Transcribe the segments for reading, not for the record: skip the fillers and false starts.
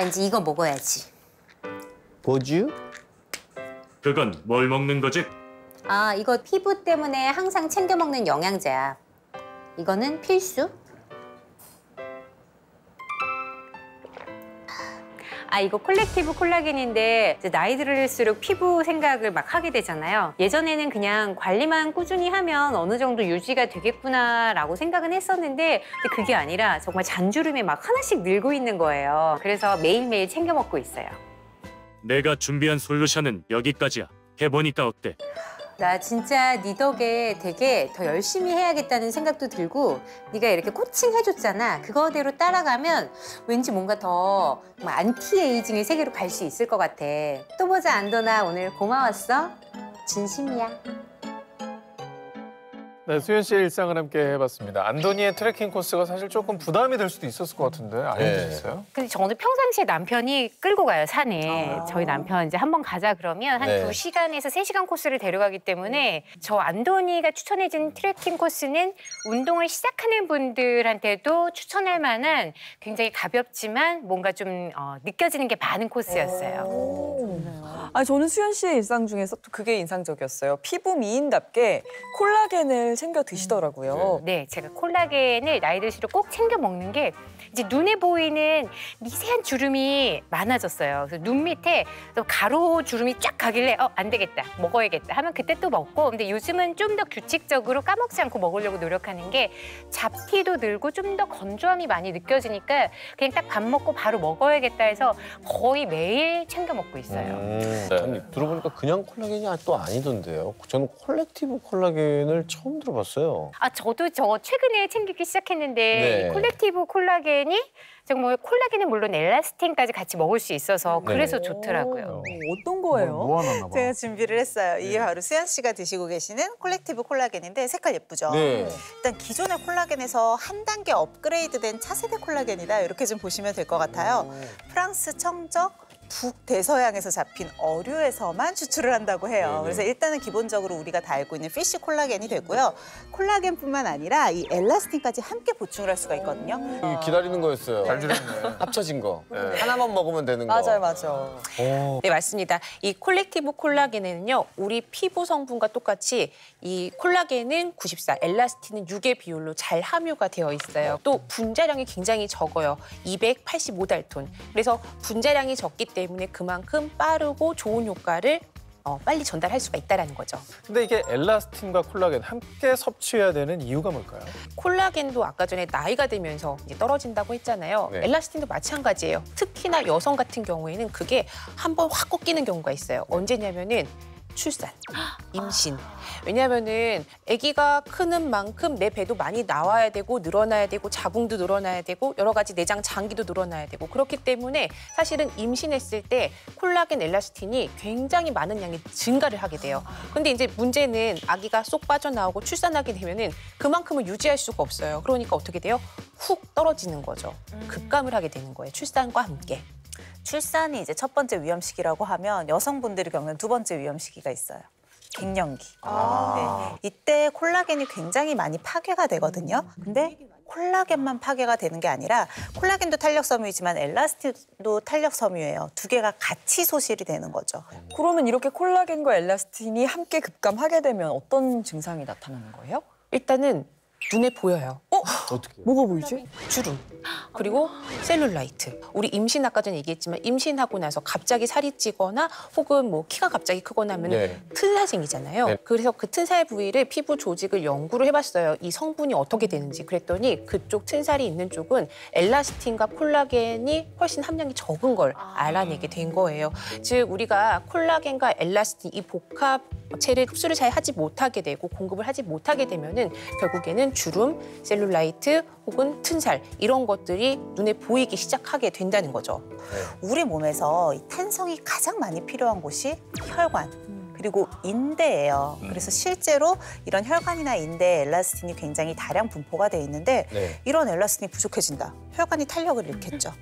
나 이제 이거 먹어야지. 보주? 그건 뭘 먹는 거지? 아, 이거 피부 때문에 항상 챙겨 먹는 영양제야. 이거는 필수. 아, 이거 콜렉티브 콜라겐인데 이제 나이 들을수록 피부 생각을 막 하게 되잖아요. 예전에는 그냥 관리만 꾸준히 하면 어느 정도 유지가 되겠구나라고 생각은 했었는데 그게 아니라 정말 잔주름이 막 하나씩 늘고 있는 거예요. 그래서 매일매일 챙겨 먹고 있어요. 내가 준비한 솔루션은 여기까지야. 해보니까 어때? 나 진짜 네 덕에 되게 더 열심히 해야겠다는 생각도 들고 네가 이렇게 코칭해줬잖아. 그거대로 따라가면 왠지 뭔가 더 안티에이징의 세계로 갈 수 있을 것 같아. 또 보자, 안도나. 오늘 고마웠어. 진심이야. 네, 수현 씨의 일상을 함께 해봤습니다. 안도니의 트레킹 코스가 사실 조금 부담이 될 수도 있었을 것 같은데 안 해주셨어요? 네. 근데 저는 평상시에 남편이 끌고 가요, 산에. 아. 저희 남편 이제 한번 가자 그러면 한 2시간에서 3시간 코스를 데려가기 때문에 저 안도니가 추천해준 트레킹 코스는 운동을 시작하는 분들한테도 추천할 만한 굉장히 가볍지만 뭔가 좀 느껴지는 게 많은 코스였어요. 오. 아, 저는 수현 씨의 일상 중에서 또 그게 인상적이었어요. 피부 미인답게 콜라겐을 챙겨 드시더라고요. 네, 제가 콜라겐을 나이 들수록 꼭 챙겨 먹는 게 이제 눈에 보이는 미세한 주름이 많아졌어요. 그래서 눈 밑에 또 가로 주름이 쫙 가길래 안 되겠다, 먹어야겠다 하면 그때 또 먹고. 근데 요즘은 좀 더 규칙적으로 까먹지 않고 먹으려고 노력하는 게 잡티도 늘고 좀 더 건조함이 많이 느껴지니까 그냥 딱 밥 먹고 바로 먹어야겠다 해서 거의 매일 챙겨 먹고 있어요. 네. 아니, 들어보니까 그냥 콜라겐이 또 아니던데요. 저는 콜렉티브 콜라겐을 처음 들어봤어요. 아, 저도 저 최근에 챙기기 시작했는데 이 콜렉티브 콜라겐이 정말 콜라겐은 물론 엘라스틴까지 같이 먹을 수 있어서 그래서 좋더라고요. 어떤 거예요? 뭐 제가 준비를 했어요. 이게 바로 수현 씨가 드시고 계시는 콜렉티브 콜라겐인데 색깔 예쁘죠? 네. 일단 기존의 콜라겐에서 한 단계 업그레이드된 차세대 콜라겐이다. 이렇게 좀 보시면 될 것 같아요. 프랑스 청적, 북대서양에서 잡힌 어류에서만 추출을 한다고 해요. 그래서 일단은 기본적으로 우리가 다 알고 있는 피쉬 콜라겐이 되고요. 콜라겐뿐만 아니라 이 엘라스틴까지 함께 보충을 할 수가 있거든요. 기다리는 거였어요. 잘 줄였네. 합쳐진 거. 하나만 먹으면 되는 거. 맞아요, 맞아요. 오. 네, 맞습니다. 이 콜렉티브 콜라겐에는요, 우리 피부 성분과 똑같이 이 콜라겐은 94, 엘라스틴은 6의 비율로 잘 함유가 되어 있어요. 또 분자량이 굉장히 적어요. 285달톤. 그래서 분자량이 적기 때문에 그만큼 빠르고 좋은 효과를 빨리 전달할 수가 있다는 거죠. 근데 이게 엘라스틴과 콜라겐 함께 섭취해야 되는 이유가 뭘까요? 콜라겐도 아까 전에 나이가 들면서 이제 떨어진다고 했잖아요. 네. 엘라스틴도 마찬가지예요. 특히나 여성 같은 경우에는 그게 한번 확 꺾이는 경우가 있어요. 언제냐면은 출산, 임신. 왜냐면은 아기가 크는 만큼 내 배도 많이 나와야 되고 늘어나야 되고 자궁도 늘어나야 되고 여러 가지 내장 장기도 늘어나야 되고 그렇기 때문에 사실은 임신했을 때 콜라겐, 엘라스틴이 굉장히 많은 양이 증가를 하게 돼요. 근데 이제 문제는 아기가 쏙 빠져나오고 출산하게 되면은 그만큼을 유지할 수가 없어요. 그러니까 어떻게 돼요? 훅 떨어지는 거죠. 급감을 하게 되는 거예요. 출산과 함께. 출산이 이제 첫 번째 위험 시기라고 하면 여성분들이 겪는 두 번째 위험 시기가 있어요. 갱년기. 아. 네. 이때 콜라겐이 굉장히 많이 파괴가 되거든요. 근데 콜라겐만 파괴가 되는 게 아니라 콜라겐도 탄력섬유이지만 엘라스틴도 탄력섬유예요. 두 개가 같이 소실이 되는 거죠. 그러면 이렇게 콜라겐과 엘라스틴이 함께 급감하게 되면 어떤 증상이 나타나는 거예요? 일단은 눈에 보여요. 어떻게? 뭐가 보이지? 주름. 그리고 셀룰라이트. 우리 임신 아까 전에 얘기했지만 임신하고 나서 갑자기 살이 찌거나 혹은 뭐 키가 갑자기 크거나 하면 튼살 생기잖아요. 네. 그래서 그 튼살 부위를 피부 조직을 연구를 해봤어요. 이 성분이 어떻게 되는지. 그랬더니 그쪽 튼살이 있는 쪽은 엘라스틴과 콜라겐이 훨씬 함량이 적은 걸 알아내게 된 거예요. 즉 우리가 콜라겐과 엘라스틴 이 복합체를 흡수를 잘 하지 못하게 되고 공급을 하지 못하게 되면은 결국에는 주름, 셀룰라이트 혹은 튼살 이런 것들이 눈에 보이기 시작하게 된다는 거죠. 우리 몸에서 이 탄성이 가장 많이 필요한 곳이 혈관. 그리고 인대예요. 그래서 실제로 이런 혈관이나 인대에 엘라스틴이 굉장히 다량 분포가 돼 있는데 이런 엘라스틴이 부족해진다. 혈관이 탄력을 잃겠죠.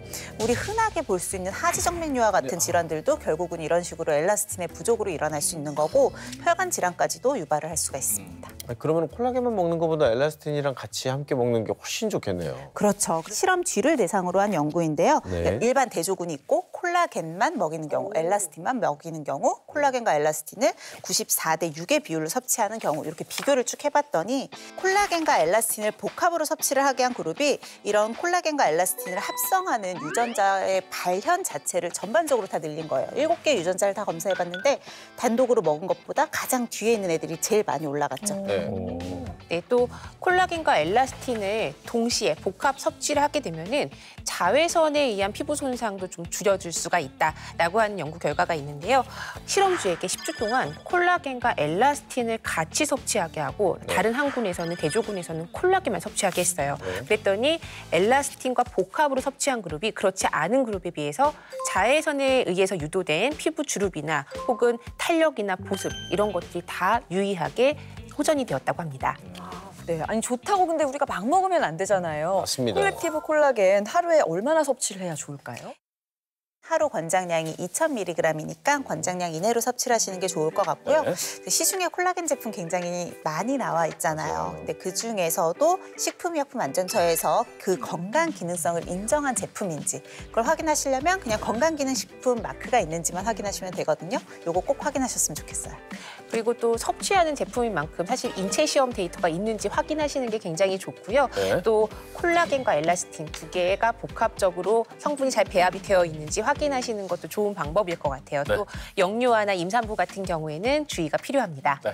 우리 흔하게 볼 수 있는 하지정맥류와 같은 질환들도 결국은 이런 식으로 엘라스틴의 부족으로 일어날 수 있는 거고 혈관 질환까지도 유발을 할 수가 있습니다. 그러면 콜라겐만 먹는 것보다 엘라스틴이랑 같이 함께 먹는 게 훨씬 좋겠네요. 그렇죠. 실험 쥐를 대상으로 한 연구인데요. 네. 일반 대조군이 있고 콜라겐만 먹이는 경우, 엘라스틴만 먹이는 경우 콜라겐과 엘라스틴을 94대 6의 비율로 섭취하는 경우 이렇게 비교를 쭉 해봤더니 콜라겐과 엘라스틴을 복합으로 섭취를 하게 한 그룹이 이런 콜라겐과 엘라스틴을 합성하는 유전자의 발현 자체를 전반적으로 다 늘린 거예요. 7개 유전자를 다 검사해봤는데 단독으로 먹은 것보다 가장 뒤에 있는 애들이 제일 많이 올라갔죠. 네, 또 콜라겐과 엘라스틴을 동시에 복합 섭취를 하게 되면은 자외선에 의한 피부 손상도 좀 줄여줄 수가 있다라고 하는 연구 결과가 있는데요. 실험주에게 10주 동안 콜라겐과 엘라스틴을 같이 섭취하게 하고 다른 항군에서는 대조군에서는 콜라겐만 섭취하게 했어요. 그랬더니 엘라스틴과 복합으로 섭취한 그룹이 그렇지 않은 그룹에 비해서 자외선에 의해서 유도된 피부 주름이나 혹은 탄력이나 보습 이런 것들이 다 유의하게 호전이 되었다고 합니다. 네, 아니 좋다고 근데 우리가 막 먹으면 안 되잖아요. 맞습니다. 콜렉티브 콜라겐 하루에 얼마나 섭취를 해야 좋을까요? 하루 권장량이 2000mg이니까 권장량 이내로 섭취를 하시는 게 좋을 것 같고요. 네. 시중에 콜라겐 제품 굉장히 많이 나와 있잖아요. 근데 그중에서도 식품의약품안전처에서 그 건강기능성을 인정한 제품인지 그걸 확인하시려면 그냥 건강기능식품 마크가 있는지만 확인하시면 되거든요. 요거 꼭 확인하셨으면 좋겠어요. 그리고 또 섭취하는 제품인 만큼 사실 인체 시험 데이터가 있는지 확인하시는 게 굉장히 좋고요. 네. 또 콜라겐과 엘라스틴 두 개가 복합적으로 성분이 잘 배합이 되어 있는지 확인하시는 것도 좋은 방법일 것 같아요. 네. 또 영유아나 임산부 같은 경우에는 주의가 필요합니다. 네.